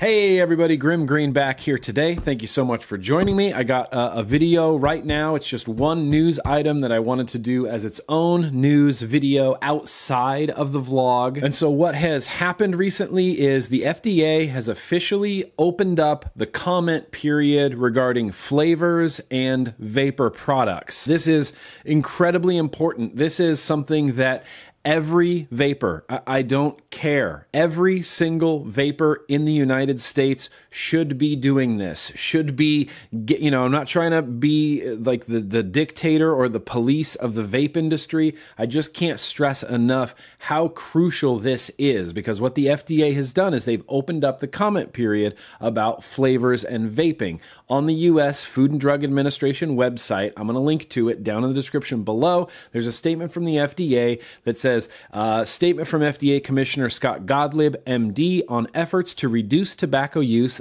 Hey everybody, Grim Green back here today. Thank you so much for joining me. I got a video right now. It's just one news item that I wanted to do as its own news video outside of the vlog. And so what has happened recently is the FDA has officially opened up the comment period regarding flavors and vapor products. This is incredibly important. This is something that every vapor, I don't care, every single vapor in the United States should be doing this, should be, you know, I'm not trying to be like the dictator or the police of the vape industry. I just can't stress enough how crucial this is, because what the FDA has done is they've opened up the comment period about flavors and vaping. On the US Food and Drug Administration website, I'm going to link to it down in the description below, there's a statement from the FDA that says, statement from FDA Commissioner Scott Gottlieb, MD, on efforts to reduce tobacco use,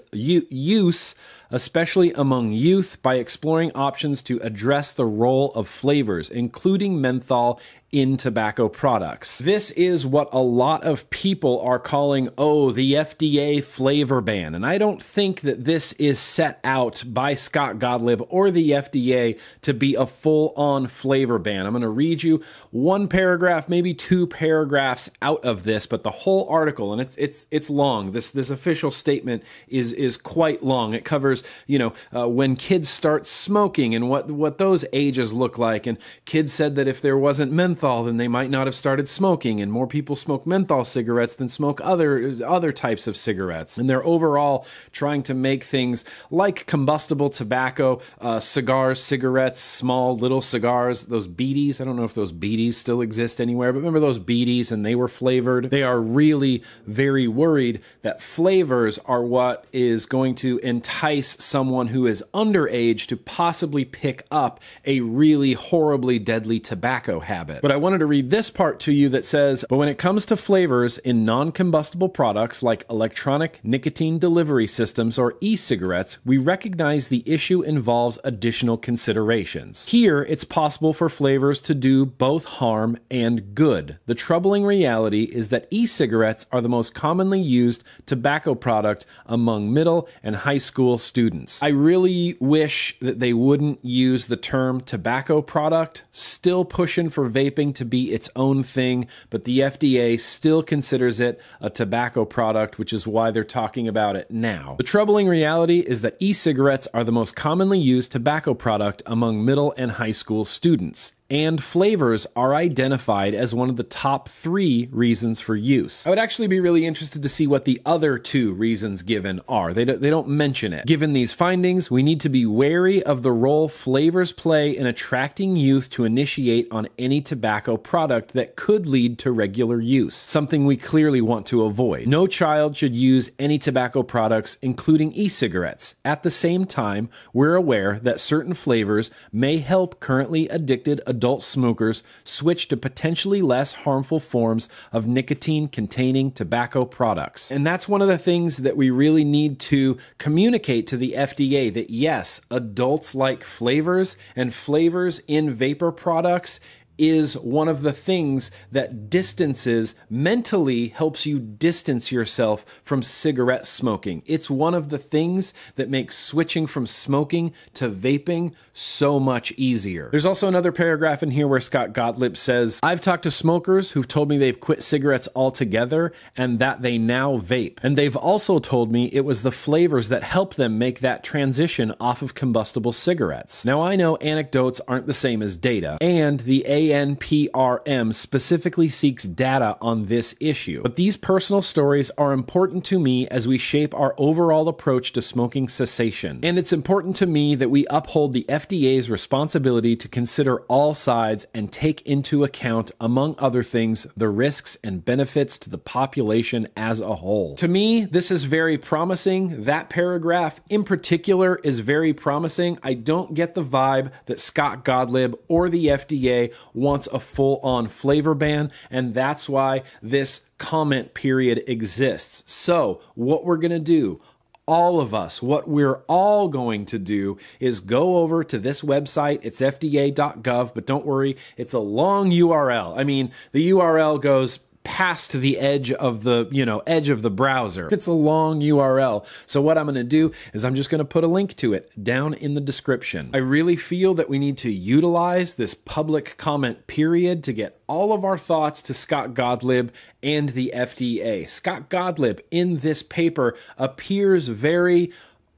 especially among youth, by exploring options to address the role of flavors, including menthol, in tobacco products. This is what a lot of people are calling, oh, the FDA flavor ban. And I don't think that this is set out by Scott Gottlieb or the FDA to be a full-on flavor ban. I'm going to read you one paragraph, maybe two paragraphs out of this, but the whole article, and it's long. This official statement is quite long. It covers, you know, when kids start smoking and what those ages look like. And kids said that if there wasn't menthol, then they might not have started smoking, and more people smoke menthol cigarettes than smoke other types of cigarettes. And they're overall trying to make things like combustible tobacco, cigars, cigarettes, small little cigars, those beaties. I don't know if those beaties still exist anywhere, but remember those beaties, and they were flavored. They are really very worried that flavors are what is going to entice someone who is underage to possibly pick up a really horribly deadly tobacco habit. But I wanted to read this part to you that says, but when it comes to flavors in non-combustible products like electronic nicotine delivery systems or e-cigarettes, we recognize the issue involves additional considerations. Here, it's possible for flavors to do both harm and good. The troubling reality is that e-cigarettes are the most commonly used tobacco product among middle and high school students. I really wish that they wouldn't use the term tobacco product, still pushing for vaping to be its own thing, but the FDA still considers it a tobacco product, which is why they're talking about it now. The troubling reality is that e-cigarettes are the most commonly used tobacco product among middle and high school students, and flavors are identified as one of the top 3 reasons for use. I would actually be really interested to see what the other 2 reasons given are. They don't mention it. Given these findings, we need to be wary of the role flavors play in attracting youth to initiate on any tobacco product that could lead to regular use, something we clearly want to avoid. No child should use any tobacco products, including e-cigarettes. At the same time, we're aware that certain flavors may help currently addicted adult smokers switch to potentially less harmful forms of nicotine-containing tobacco products. And that's one of the things that we really need to communicate to the FDA, that yes, adults like flavors, and flavors in vapor products is one of the things that distances, mentally helps you distance yourself from cigarette smoking. It's one of the things that makes switching from smoking to vaping so much easier. There's also another paragraph in here where Scott Gottlieb says, I've talked to smokers who've told me they've quit cigarettes altogether and that they now vape. And they've also told me it was the flavors that helped them make that transition off of combustible cigarettes. Now I know anecdotes aren't the same as data, and the NPRM specifically seeks data on this issue. But these personal stories are important to me as we shape our overall approach to smoking cessation. And it's important to me that we uphold the FDA's responsibility to consider all sides and take into account, among other things, the risks and benefits to the population as a whole. To me, this is very promising. That paragraph in particular is very promising. I don't get the vibe that Scott Gottlieb or the FDA wants a full-on flavor ban, and that's why this comment period exists. So what we're going to do, all of us, what we're all going to do is go over to this website. It's fda.gov, but don't worry, it's a long URL. I mean, the URL goes past the edge of the, edge of the browser. It's a long URL. So what I'm going to do is I'm just going to put a link to it down in the description. I really feel that we need to utilize this public comment period to get all of our thoughts to Scott Gottlieb and the FDA. Scott Gottlieb in this paper appears very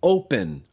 open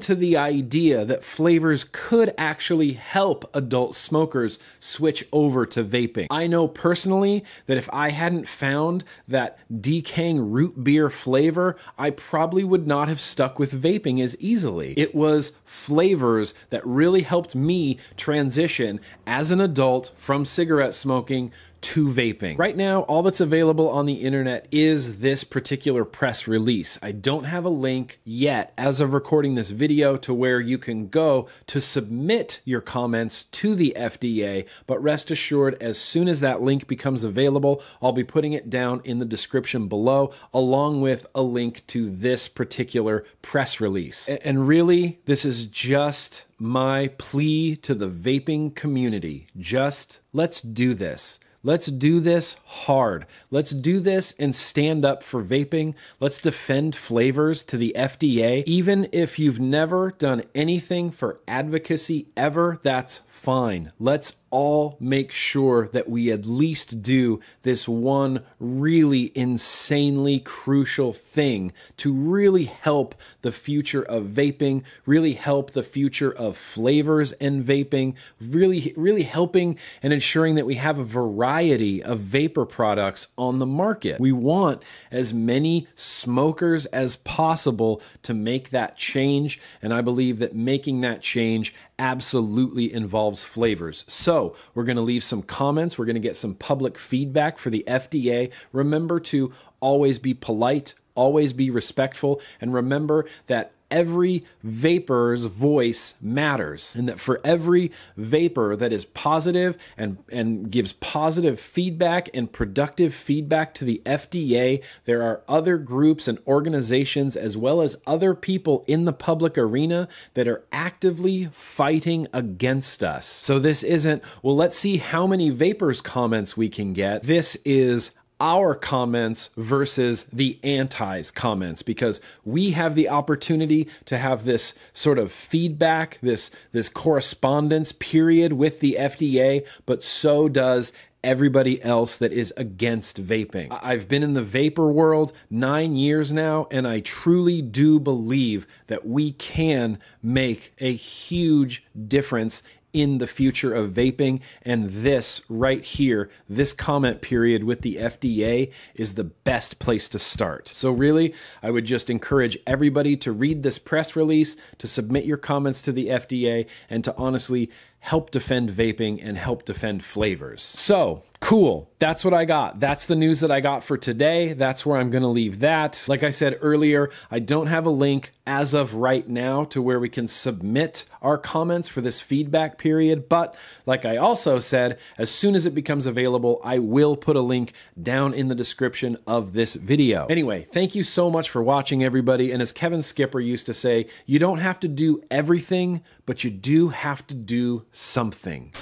to the idea that flavors could actually help adult smokers switch over to vaping. I know personally that if I hadn't found that Dekang root beer flavor, I probably would not have stuck with vaping as easily. It was flavors that really helped me transition as an adult from cigarette smoking to vaping. Right now, all that's available on the internet is this particular press release. I don't have a link yet, as of recording this video, to where you can go to submit your comments to the FDA, but rest assured, as soon as that link becomes available, I'll be putting it down in the description below, along with a link to this particular press release. And really, this is just my plea to the vaping community. Just, let's do this. Let's do this hard. Let's do this and stand up for vaping. Let's defend flavors to the FDA. Even if you've never done anything for advocacy ever, that's fine. Let's all make sure that we at least do this one really insanely crucial thing to really help the future of vaping, really help the future of flavors and vaping, really helping and ensuring that we have a variety of vapor products on the market. We want as many smokers as possible to make that change, and I believe that making that change absolutely involves flavors. So we're going to leave some comments. We're going to get some public feedback for the FDA. Remember to always be polite, always be respectful, and remember that every vapor's voice matters, and that for every vapor that is positive and gives positive feedback and productive feedback to the FDA, there are other groups and organizations as well as other people in the public arena that are actively fighting against us. So this isn't, well, let's see how many vapors comments we can get. This is our comments versus the anti's comments, because we have the opportunity to have this sort of feedback, this correspondence period with the FDA, but so does everybody else that is against vaping. I've been in the vapor world 9 years now, and I truly do believe that we can make a huge difference in the future of vaping, and this right here, this comment period with the FDA, is the best place to start. So really, I would just encourage everybody to read this press release, to submit your comments to the FDA, and to honestly help defend vaping and help defend flavors. So cool. That's what I got. That's the news that I got for today. That's where I'm going to leave that. Like I said earlier, I don't have a link as of right now to where we can submit our comments for this feedback period. But like I also said, as soon as it becomes available, I will put a link down in the description of this video. Anyway, thank you so much for watching, everybody. And as Kevin Skipper used to say, you don't have to do everything, but you do have to do something.